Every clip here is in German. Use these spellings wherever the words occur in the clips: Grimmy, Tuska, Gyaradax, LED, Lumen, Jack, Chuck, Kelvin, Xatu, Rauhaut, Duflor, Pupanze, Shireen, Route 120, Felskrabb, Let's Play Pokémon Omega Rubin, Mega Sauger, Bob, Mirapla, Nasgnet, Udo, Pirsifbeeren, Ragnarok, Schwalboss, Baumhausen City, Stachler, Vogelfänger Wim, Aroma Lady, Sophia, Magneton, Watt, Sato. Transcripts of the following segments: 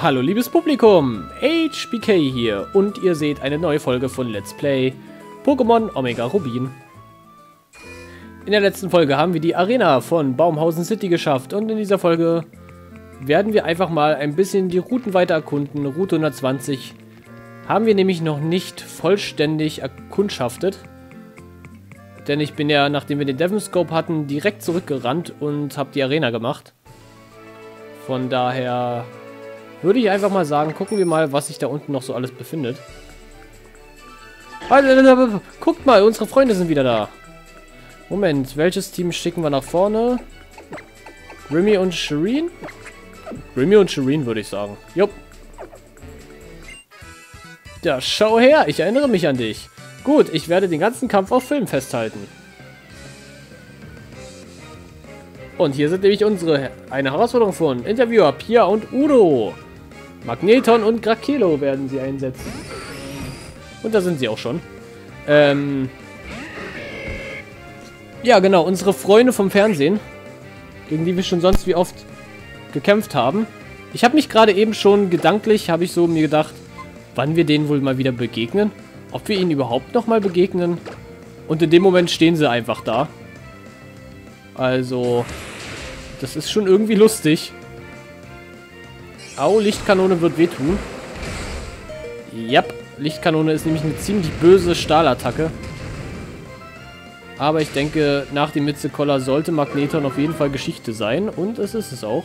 Hallo liebes Publikum, HBK hier und ihr seht eine neue Folge von Let's Play Pokémon Omega Rubin. In der letzten Folge haben wir die Arena von Baumhausen City geschafft und in dieser Folge werden wir einfach mal ein bisschen die Routen weiter erkunden. Route 120 haben wir nämlich noch nicht vollständig erkundschaftet, denn ich bin ja, nachdem wir den Devonscope hatten, direkt zurückgerannt und habe die Arena gemacht. Von daher würde ich einfach mal sagen, gucken wir mal, was sich da unten noch so alles befindet. Guckt mal, unsere Freunde sind wieder da. Moment, welches Team schicken wir nach vorne? Remy und Shireen? Remy und Shireen würde ich sagen. Jupp. Ja, schau her, ich erinnere mich an dich. Gut, ich werde den ganzen Kampf auf Film festhalten. Und hier sind nämlich eine Herausforderung von Interviewer Pia und Udo. Magneton und Krakeelo werden sie einsetzen. Und da sind sie auch schon. Ja, genau, unsere Freunde vom Fernsehen, gegen die wir schon sonst wie oft gekämpft haben. Ich habe mich gerade eben schon gedanklich, habe ich so mir gedacht, wann wir denen wohl mal wieder begegnen. Ob wir ihnen überhaupt nochmal begegnen. Und in dem Moment stehen sie einfach da. Also, das ist schon irgendwie lustig. Au, Lichtkanone wird wehtun. Yep, Lichtkanone ist nämlich eine ziemlich böse Stahlattacke. Aber ich denke, nach dem Mitzekoller sollte Magneton auf jeden Fall Geschichte sein. Und es ist es auch.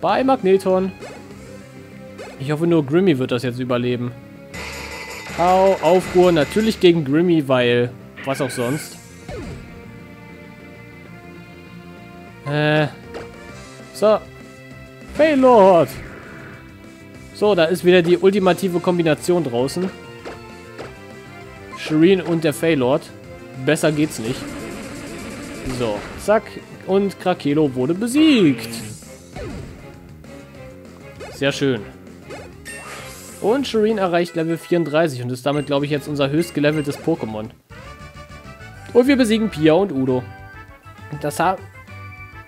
Bye, Magneton. Ich hoffe nur, Grimmy wird das jetzt überleben. Au, Aufruhr. Natürlich gegen Grimmy, weil was auch sonst. So. Faillord. So, da ist wieder die ultimative Kombination draußen. Shireen und der Faillord. Besser geht's nicht. So, zack. Und Krakeelo wurde besiegt. Sehr schön. Und Shireen erreicht Level 34 und ist damit, glaube ich, jetzt unser höchst geleveltes Pokémon. Und wir besiegen Pia und Udo.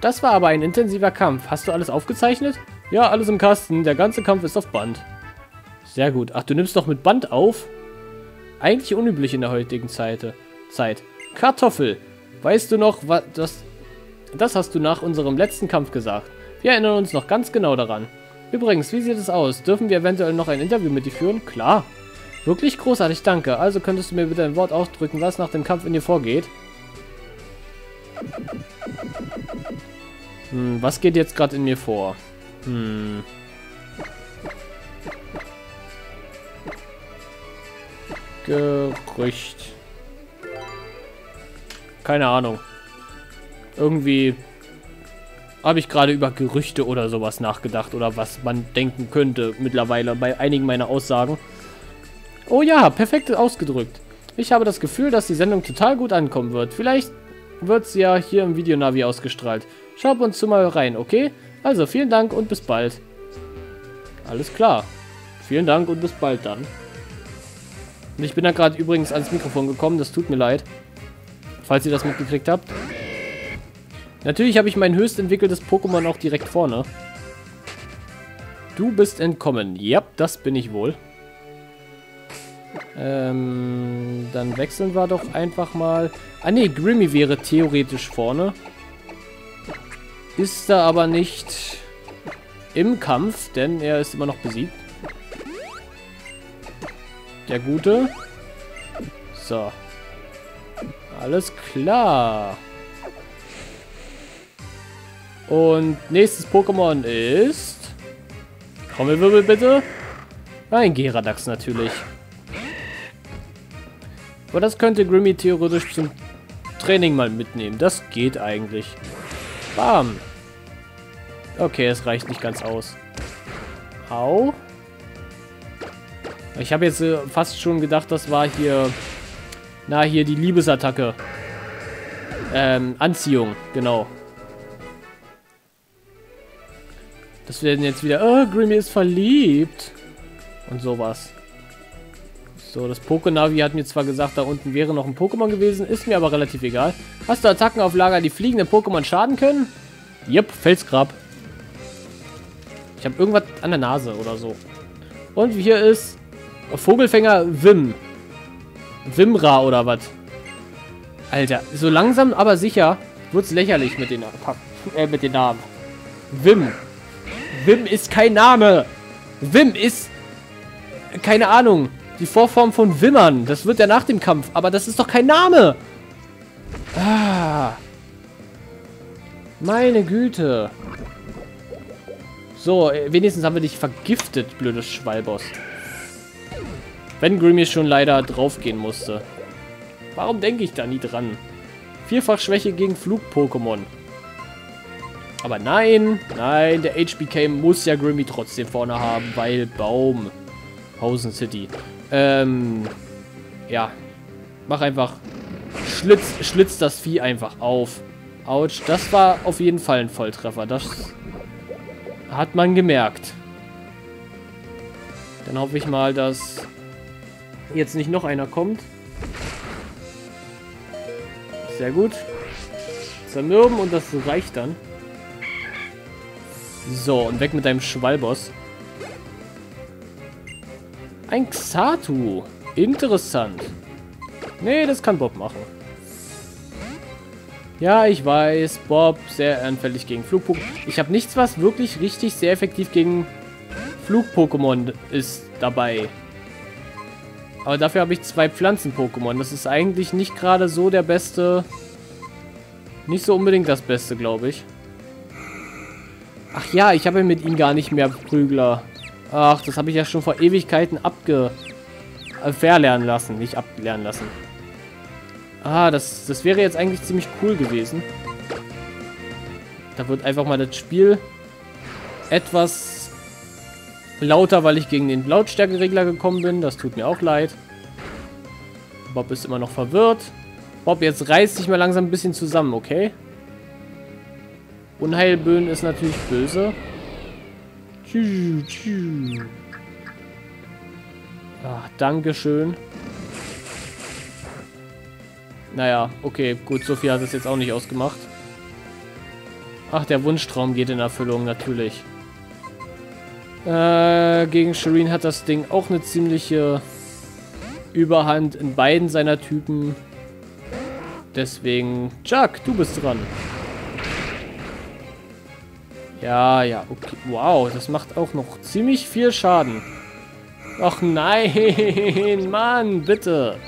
Das war aber ein intensiver Kampf. Hast du alles aufgezeichnet? Ja, alles im Kasten. Der ganze Kampf ist auf Band. Sehr gut. Ach, du nimmst doch mit Band auf? Eigentlich unüblich in der heutigen Zeit. Kartoffel. Weißt du noch, was das hast du nach unserem letzten Kampf gesagt. Wir erinnern uns noch ganz genau daran. Übrigens, wie sieht es aus? Dürfen wir eventuell noch ein Interview mit dir führen? Klar. Wirklich großartig, danke. Also könntest du mir bitte ein Wort ausdrücken, was nach dem Kampf in dir vorgeht? Was geht jetzt gerade in mir vor? Gerücht. Keine Ahnung. Irgendwie habe ich gerade über Gerüchte oder sowas nachgedacht. Oder was man denken könnte mittlerweile bei einigen meiner Aussagen. Oh ja, perfekt ausgedrückt. Ich habe das Gefühl, dass die Sendung total gut ankommen wird. Vielleicht wird sie ja hier im Videonavi ausgestrahlt. Schaut uns zu mal rein, okay? Also, vielen Dank und bis bald. Alles klar. Vielen Dank und bis bald dann. Und ich bin da gerade übrigens ans Mikrofon gekommen, das tut mir leid. Falls ihr das mitgekriegt habt. Natürlich habe ich mein höchst entwickeltes Pokémon auch direkt vorne. Du bist entkommen. Ja, das bin ich wohl. Dann wechseln wir doch einfach mal. Ah ne, Grimmy wäre theoretisch vorne. Ist da aber nicht im Kampf, denn er ist immer noch besiegt. Der Gute. So. Alles klar. Und nächstes Pokémon ist... Trommelwirbel bitte. Nein, Gyaradax natürlich. Aber das könnte Grimmy theoretisch zum Training mal mitnehmen. Das geht eigentlich. Bam. Okay, es reicht nicht ganz aus. Au. Ich habe jetzt fast schon gedacht, das war hier... Na, hier die Liebesattacke. Anziehung, genau. Das werden jetzt wieder... Oh, Grimmy ist verliebt. Und sowas. So, das Pokénavi hat mir zwar gesagt, da unten wäre noch ein Pokémon gewesen, ist mir aber relativ egal. Hast du Attacken auf Lager, die fliegende Pokémon schaden können? Jupp, Felskrabb. Ich Ich habe irgendwas an der Nase oder so. Und hier ist Vogelfänger Wim. Wimra oder was? Alter, so langsam aber sicher wird's lächerlich mit den, mit den Namen. Wim. Wim ist kein Name. Wim ist... keine Ahnung. Die Vorform von Wimmern. Das wird ja nach dem Kampf. Aber das ist doch kein Name. Ah. Meine Güte. So, wenigstens haben wir dich vergiftet, blödes Schwalboss. Wenn Grimmy schon leider draufgehen musste. Warum denke ich da nie dran? Vierfach Schwäche gegen Flug-Pokémon. Aber nein, nein, der HBK muss ja Grimmy trotzdem vorne haben, weil Baumhausen City. Ja. Mach einfach. Schlitz das Vieh einfach auf. Autsch, das war auf jeden Fall ein Volltreffer. Das hat man gemerkt. Dann hoffe ich mal, dass jetzt nicht noch einer kommt. Sehr gut. Zermürben und das reicht dann. So, und weg mit deinem Schwalboss. Ein Xatu. Interessant. Nee, das kann Bob machen. Ja, ich weiß. Bob, sehr anfällig gegen Flug-Pokémon. Ich habe nichts, was wirklich richtig sehr effektiv gegen Flug-Pokémon ist dabei. Aber dafür habe ich zwei Pflanzen-Pokémon. Das ist eigentlich nicht gerade so der beste... Nicht so unbedingt das Beste, glaube ich. Ach ja, ich habe mit ihm gar nicht mehr Prügler. Ach, das habe ich ja schon vor Ewigkeiten verlernen lassen. Nicht ablernen lassen. Ah, das wäre jetzt eigentlich ziemlich cool gewesen. Da wird einfach mal das Spiel etwas... lauter, weil ich gegen den Lautstärkeregler gekommen bin. Das tut mir auch leid. Bob ist immer noch verwirrt. Bob, jetzt reißt dich mal langsam ein bisschen zusammen, okay? Unheilböen ist natürlich böse. Ach, dankeschön. Naja, okay, gut, Sophia hat es jetzt auch nicht ausgemacht. Ach, der Wunschtraum geht in Erfüllung, natürlich. Gegen Shireen hat das Ding auch eine ziemliche Überhand in beiden seiner Typen. Deswegen, Chuck, du bist dran. Ja, ja, okay. Wow, das macht auch noch ziemlich viel Schaden. Ach nein, Mann, bitte.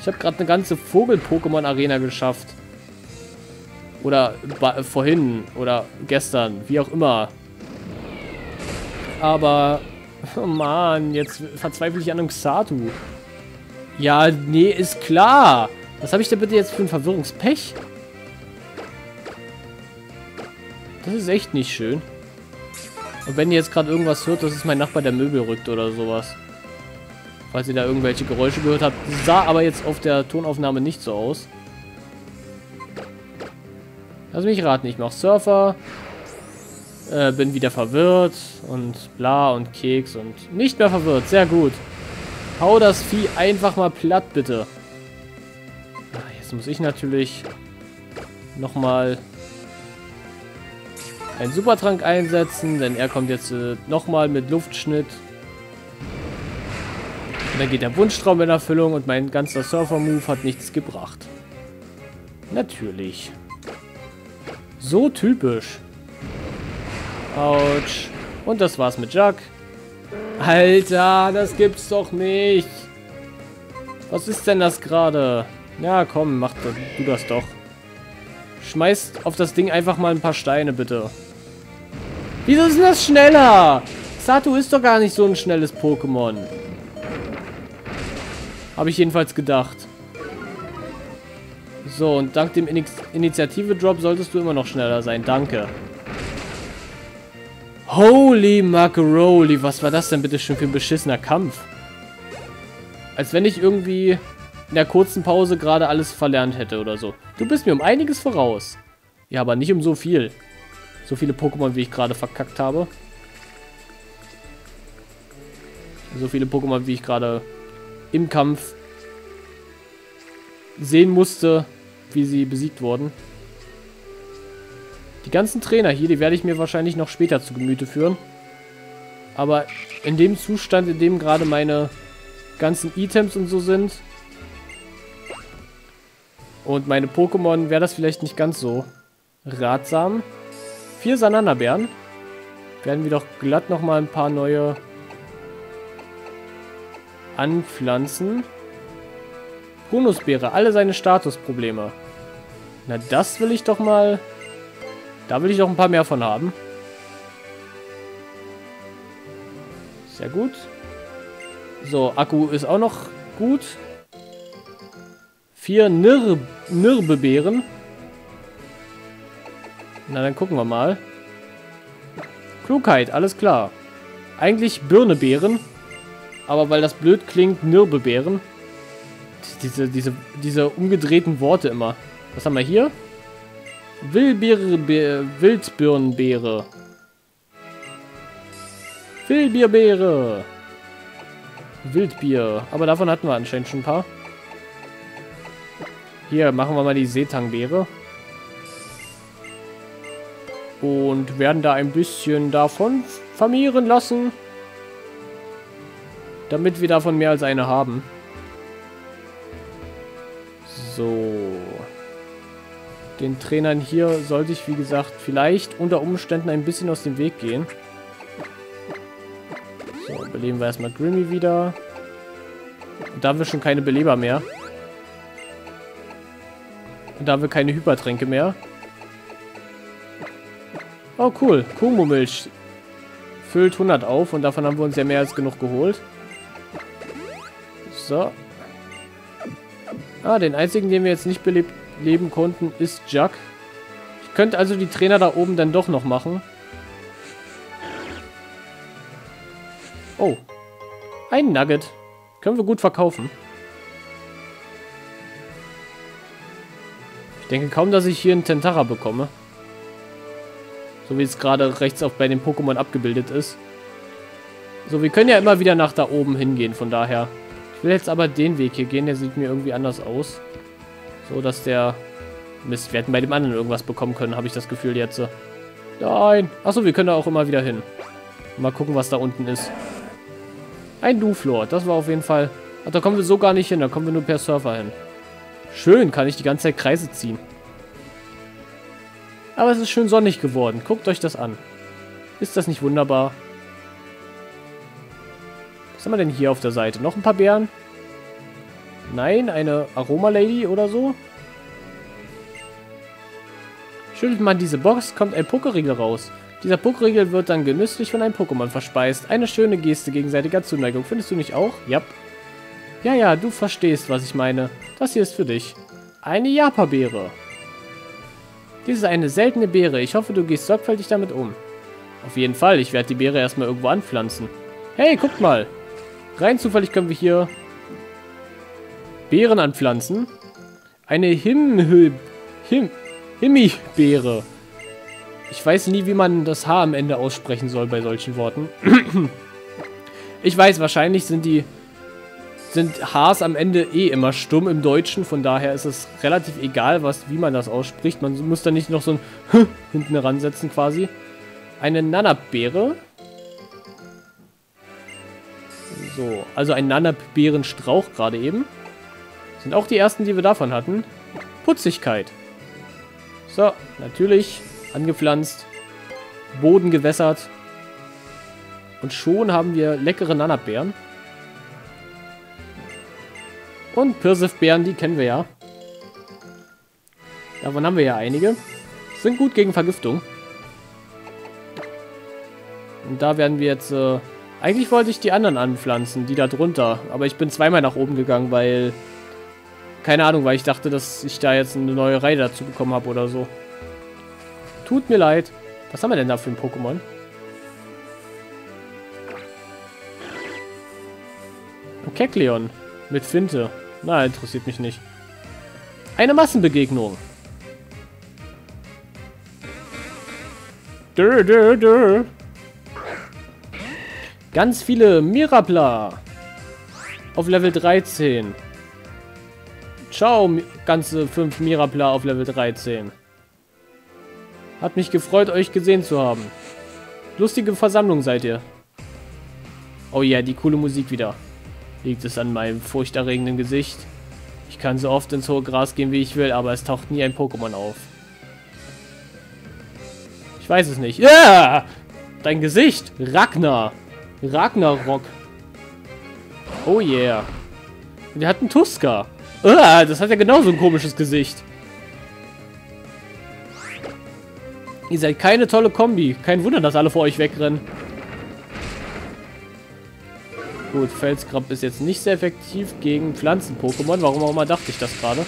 Ich habe gerade eine ganze Vogel-Pokémon-Arena geschafft. Oder vorhin. Oder gestern. Wie auch immer. Aber... oh Mann, jetzt verzweifle ich an einem Xatu. Ja, nee, ist klar. Was habe ich denn bitte jetzt für ein Verwirrungspech? Das ist echt nicht schön. Und wenn ihr jetzt gerade irgendwas hört, das ist mein Nachbar, der Möbel rückt oder sowas. Falls ihr da irgendwelche Geräusche gehört habt. Sah aber jetzt auf der Tonaufnahme nicht so aus. Lass mich raten, ich mache Surfer, bin wieder verwirrt und bla und Keks und nicht mehr verwirrt, sehr gut. Hau das Vieh einfach mal platt, bitte. Ach, jetzt muss ich natürlich nochmal einen Supertrank einsetzen, denn er kommt jetzt nochmal mit Luftschnitt. Und dann geht der Wunschtraum in Erfüllung und mein ganzer Surfer-Move hat nichts gebracht. Natürlich. So typisch. Autsch. Und das war's mit Jack. Alter, das gibt's doch nicht. Was ist denn das gerade? Ja, komm, mach du das doch. Schmeißt auf das Ding einfach mal ein paar Steine, bitte. Wieso ist denn das schneller? Sato ist doch gar nicht so ein schnelles Pokémon. Habe ich jedenfalls gedacht. So, und dank dem Initiative-Drop solltest du immer noch schneller sein. Danke. Holy Macaroli, was war das denn bitte schon für ein beschissener Kampf? Als wenn ich irgendwie in der kurzen Pause gerade alles verlernt hätte oder so. Du bist mir um einiges voraus. Ja, aber nicht um so viel. So viele Pokémon, wie ich gerade verkackt habe. So viele Pokémon, wie ich gerade im Kampf sehen musste, wie sie besiegt wurden. Die ganzen Trainer hier, die werde ich mir wahrscheinlich noch später zu Gemüte führen. Aber in dem Zustand, in dem gerade meine ganzen Items und so sind und meine Pokémon, wäre das vielleicht nicht ganz so ratsam. 4 Sananabären. Werden wir doch glatt nochmal ein paar neue anpflanzen. Bonusbeere, alle seine Statusprobleme. Na, das will ich doch mal... Da will ich doch ein paar mehr von haben. Sehr gut. So, Akku ist auch noch gut. 4 Nirbebeeren. Na, dann gucken wir mal. Klugheit, alles klar. Eigentlich Birnebeeren. Aber weil das blöd klingt, Nirbebeeren. Diese umgedrehten Worte immer. Was haben wir hier? Wildbirnenbeere. Wildbierbeere. Wildbier. Aber davon hatten wir anscheinend schon ein paar. Hier, machen wir mal die Seetangbeere. Und werden da ein bisschen davon vermehren lassen. Damit wir davon mehr als eine haben. So. Den Trainern hier sollte ich, wie gesagt, vielleicht unter Umständen ein bisschen aus dem Weg gehen. So, beleben wir erstmal Grimmy wieder. Und da haben wir schon keine Beleber mehr. Und da haben wir keine Hypertränke mehr. Oh, cool. Kuhmumilch füllt 100 auf und davon haben wir uns ja mehr als genug geholt. So. Ah, den einzigen, den wir jetzt nicht beleben konnten, ist Jack. Ich könnte also die Trainer da oben dann doch noch machen. Oh. Ein Nugget. Können wir gut verkaufen. Ich denke kaum, dass ich hier einen Tentara bekomme. So wie es gerade rechts auf bei den Pokémon abgebildet ist. So, wir können ja immer wieder nach da oben hingehen, von daher. Ich will jetzt aber den Weg hier gehen, der sieht mir irgendwie anders aus. So, dass der... Mist, wir hätten bei dem anderen irgendwas bekommen können, habe ich das Gefühl jetzt. Nein! Achso, wir können da auch immer wieder hin. Mal gucken, was da unten ist. Ein Duflor, das war auf jeden Fall... Ach, da kommen wir so gar nicht hin, da kommen wir nur per Surfer hin. Schön, kann ich die ganze Zeit Kreise ziehen. Aber es ist schön sonnig geworden. Guckt euch das an. Ist das nicht wunderbar? Was haben wir denn hier auf der Seite? Noch ein paar Beeren? Nein, eine Aroma Lady oder so? Schüttelt man diese Box, kommt ein Pokeriegel raus. Dieser Pokeriegel wird dann genüsslich von einem Pokémon verspeist. Eine schöne Geste gegenseitiger Zuneigung. Findest du nicht auch? Yep. Ja, ja, du verstehst, was ich meine. Das hier ist für dich. Eine Japa-Beere. Dies ist eine seltene Beere. Ich hoffe, du gehst sorgfältig damit um. Auf jeden Fall. Ich werde die Beere erstmal irgendwo anpflanzen. Hey, guckt mal. Rein zufällig können wir hier Beeren anpflanzen. Eine Himmi-Beere. Ich weiß nie, wie man das H am Ende aussprechen soll bei solchen Worten. Ich weiß, wahrscheinlich sind Hs am Ende eh immer stumm im Deutschen, von daher ist es relativ egal, wie man das ausspricht. Man muss da nicht noch so ein H hinten ransetzen quasi. Eine Nanab-Beere. So, also ein Nanab-Beerenstrauch gerade eben. Sind auch die ersten, die wir davon hatten. Putzigkeit. So, natürlich. Angepflanzt. Boden gewässert. Und schon haben wir leckere Nanab-Beeren. Und Pirsifbeeren, die kennen wir ja. Davon haben wir ja einige. Sind gut gegen Vergiftung. Und da werden wir jetzt... eigentlich wollte ich die anderen anpflanzen, die da drunter. Aber ich bin zweimal nach oben gegangen, weil... Keine Ahnung, weil ich dachte, dass ich da jetzt eine neue Reihe dazu bekommen habe oder so. Tut mir leid. Was haben wir denn da für ein Pokémon? Ein Kekleon. Mit Finte. Na, interessiert mich nicht. Eine Massenbegegnung. Ganz viele Mirapla. Auf Level 13. Ciao, ganze 5 Mirapla auf Level 13. Hat mich gefreut, euch gesehen zu haben. Lustige Versammlung seid ihr. Oh ja, die coole Musik wieder. Liegt es an meinem furchterregenden Gesicht? Ich kann so oft ins hohe Gras gehen, wie ich will, aber es taucht nie ein Pokémon auf. Ich weiß es nicht. Ja! Dein Gesicht! Ragnar! Ragnarok! Oh yeah! Und wir hatten Tuska! Ah, das hat ja genauso ein komisches Gesicht. Ihr seid keine tolle Kombi. Kein Wunder, dass alle vor euch wegrennen. Gut, Felskrabb ist jetzt nicht sehr effektiv gegen Pflanzen-Pokémon. Warum auch immer dachte ich das gerade.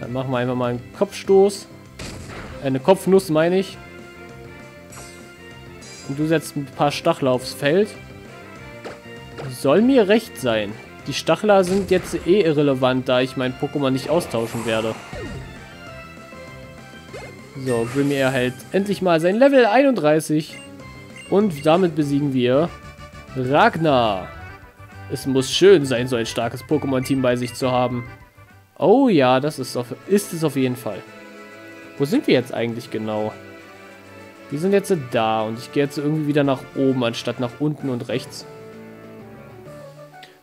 Dann machen wir einfach mal einen Kopfstoß. Eine Kopfnuss, meine ich. Und du setzt ein paar Stachler aufs Feld. Soll mir recht sein. Die Stachler sind jetzt eh irrelevant, da ich mein Pokémon nicht austauschen werde. So, Grimmy erhält endlich mal sein Level 31. Und damit besiegen wir Ragnar. Es muss schön sein, so ein starkes Pokémon-Team bei sich zu haben. Oh ja, das ist es auf jeden Fall. Wo sind wir jetzt eigentlich genau? Wir sind jetzt da und ich gehe jetzt irgendwie wieder nach oben, anstatt nach unten und rechts.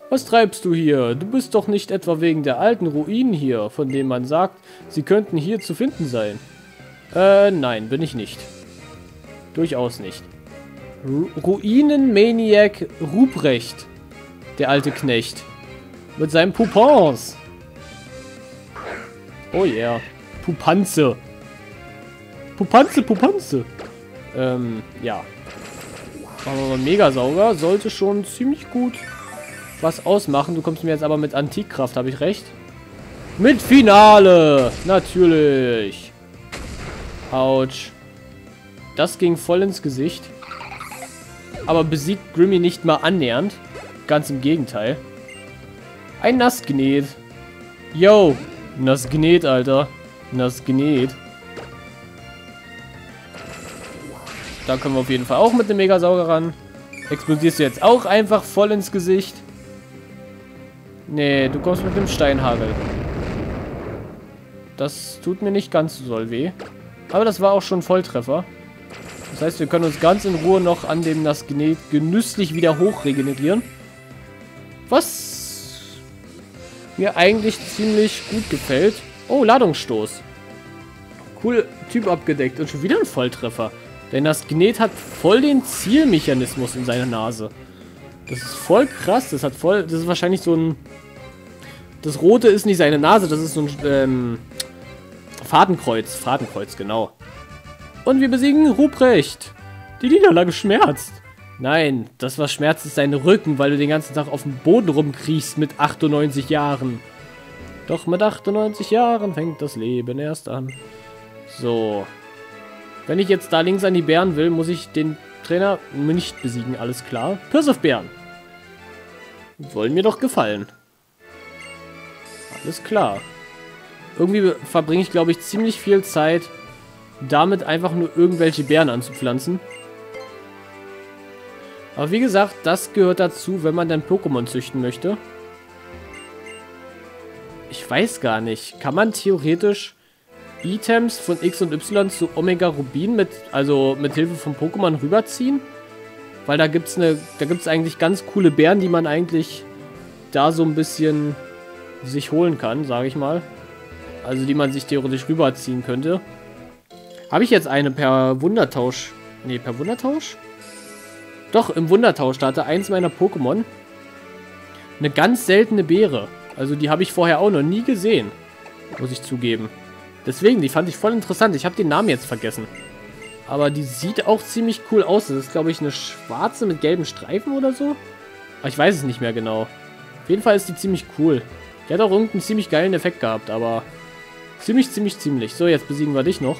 Was treibst du hier? Du bist doch nicht etwa wegen der alten Ruinen hier, von denen man sagt, sie könnten hier zu finden sein. Nein, bin ich nicht. Durchaus nicht. Ruinenmaniac Ruprecht, der alte Knecht. Mit seinen Poupons. Oh yeah. Pupanze. Pupanze, Pupanze. Ja. Aber Megasauger sollte schon ziemlich gut was ausmachen. Du kommst mir jetzt aber mit Antikkraft, habe ich recht? Mit Finale! Natürlich! Autsch. Das ging voll ins Gesicht. Aber besiegt Grimmy nicht mal annähernd. Ganz im Gegenteil. Ein Nasgnet. Yo! Nasgnet, Alter. Nasgnet. Da können wir auf jeden Fall auch mit dem Megasauger ran. Explodierst du jetzt auch einfach voll ins Gesicht? Nee, du kommst mit dem Steinhagel. Das tut mir nicht ganz so doll weh. Aber das war auch schon ein Volltreffer. Das heißt, wir können uns ganz in Ruhe noch an dem Nasgnet genüsslich wieder hochregenerieren. Was mir eigentlich ziemlich gut gefällt. Oh, Ladungsstoß. Cool, Typ abgedeckt. Und schon wieder ein Volltreffer. Denn Nasgnet hat voll den Zielmechanismus in seiner Nase. Das ist voll krass. Das ist wahrscheinlich so ein... Das Rote ist nicht seine Nase, das ist so ein... Fadenkreuz, genau. Und wir besiegen Ruprecht. Die Niederlage schmerzt. Nein, das was schmerzt ist dein Rücken, weil du den ganzen Tag auf dem Boden rumkriechst mit 98 Jahren. Doch mit 98 Jahren fängt das Leben erst an. So. Wenn ich jetzt da links an die Bären will, muss ich den Trainer nicht besiegen, alles klar. Pirsifbeeren. Wollen mir doch gefallen. Alles klar. Irgendwie verbringe ich, glaube ich, ziemlich viel Zeit damit, einfach nur irgendwelche Beeren anzupflanzen. Aber wie gesagt, das gehört dazu, wenn man dann Pokémon züchten möchte. Ich weiß gar nicht. Kann man theoretisch Items von X und Y zu Omega Rubin mit Hilfe von Pokémon rüberziehen? Weil da gibt es eigentlich ganz coole Beeren, die man eigentlich da so ein bisschen sich holen kann, sage ich mal. Also die man sich theoretisch rüberziehen könnte. Habe ich jetzt eine per Wundertausch? Ne, per Wundertausch? Doch, im Wundertausch, da hatte eins meiner Pokémon eine ganz seltene Beere. Also die habe ich vorher auch noch nie gesehen. Muss ich zugeben. Deswegen, die fand ich voll interessant. Ich habe den Namen jetzt vergessen. Aber die sieht auch ziemlich cool aus. Das ist, glaube ich, eine schwarze mit gelben Streifen oder so. Aber ich weiß es nicht mehr genau. Auf jeden Fall ist die ziemlich cool. Die hat auch irgendeinen ziemlich geilen Effekt gehabt, aber... Ziemlich. So, jetzt besiegen wir dich noch.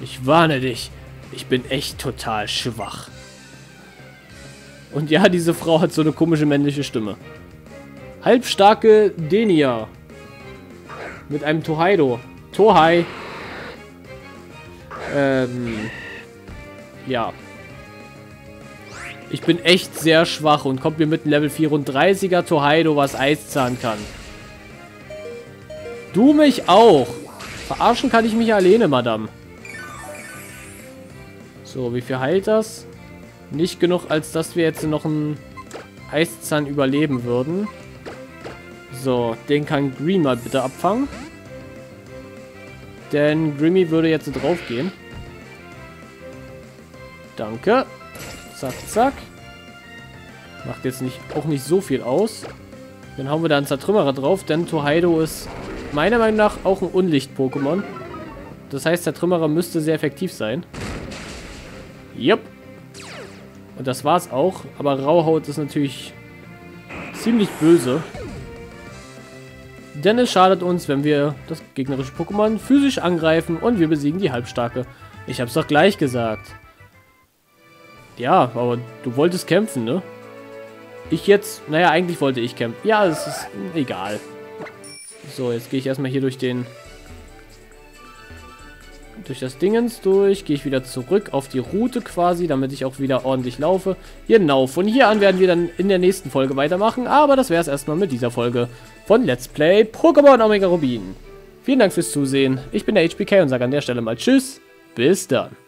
Ich warne dich. Ich bin echt total schwach. Und ja, diese Frau hat so eine komische männliche Stimme. Halbstarke Denia. Mit einem Tohaido. Tohai. Ja. Ich bin echt sehr schwach und kommt mir mit einem Level 34er Tohaido, was Eiszahn kann. Du mich auch. Verarschen kann ich mich alleine, Madame. So, wie viel heilt das? Nicht genug, als dass wir jetzt noch einen Eiszahn überleben würden. So, den kann Grimmy mal bitte abfangen. Denn Grimmy würde jetzt drauf gehen. Danke. Zack, zack. Macht jetzt nicht, auch nicht so viel aus. Dann haben wir da einen Zertrümmerer drauf, denn Tohaido ist meiner Meinung nach auch ein Unlicht-Pokémon. Das heißt, Zertrümmerer müsste sehr effektiv sein. Jupp. Und das war's auch. Aber Rauhaut ist natürlich ziemlich böse. Denn es schadet uns, wenn wir das gegnerische Pokémon physisch angreifen und wir besiegen die Halbstarke. Ich hab's doch gleich gesagt. Ja, aber du wolltest kämpfen, ne? Ich jetzt? Naja, eigentlich wollte ich kämpfen. Ja, es ist egal. So, jetzt gehe ich erstmal hier durch den... durch das Dingens durch. Gehe ich wieder zurück auf die Route quasi, damit ich auch wieder ordentlich laufe. Genau, von hier an werden wir dann in der nächsten Folge weitermachen. Aber das wäre es erstmal mit dieser Folge von Let's Play Pokémon Omega Rubin. Vielen Dank fürs Zusehen. Ich bin der HBK und sage an der Stelle mal Tschüss. Bis dann.